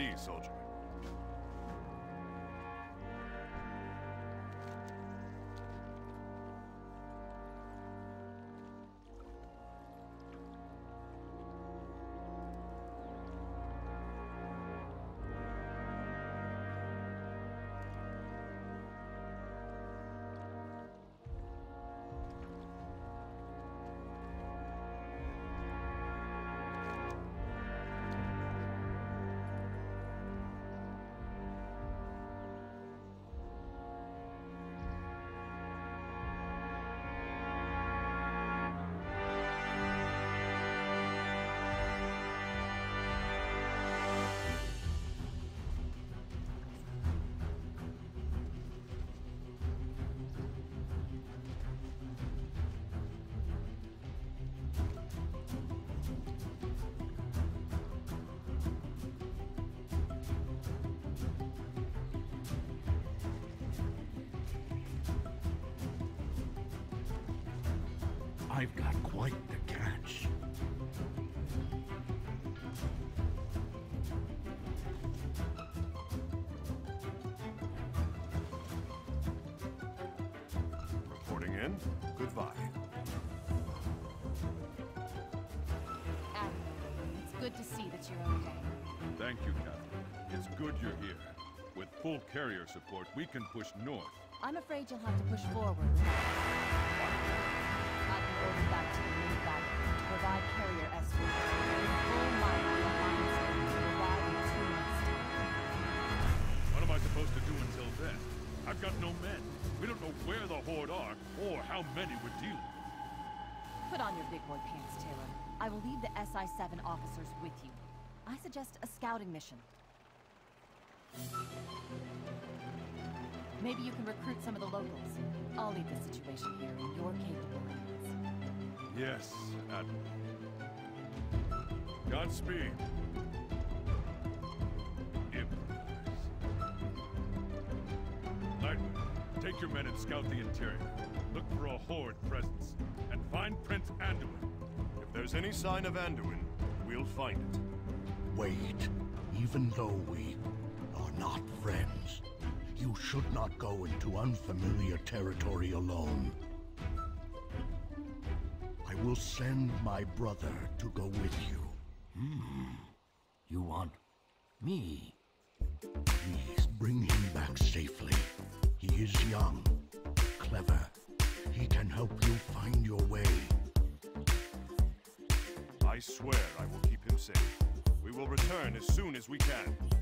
ease, soldier. I've got quite the catch. Reporting in. Goodbye. Adam, it's good to see that you're okay. Thank you, Captain. It's good you're here. With full carrier support, we can push north. I'm afraid you'll have to push forward. Back to the main battle to provide carrier escort. Full might on the line station will arrive in 2 months' time. What am I supposed to do until then? I've got no men. We don't know where the Horde are or how many would deal with. Put on your big boy pants, Taylor. I will leave the SI-7 officers with you. I suggest a scouting mission. Maybe you can recruit some of the locals. I'll leave the situation here in your capable hands. Yes, Adam. Godspeed. Improvise. Lightwood, take your men and scout the interior. Look for a Horde presence, and find Prince Anduin. If there's any sign of Anduin, we'll find it. Wait, even though we are not friends, you should not go into unfamiliar territory alone. I will send my brother to go with you. Hmm. You want me? Please bring him back safely. He is young, clever. He can help you find your way. I swear I will keep him safe. We will return as soon as we can.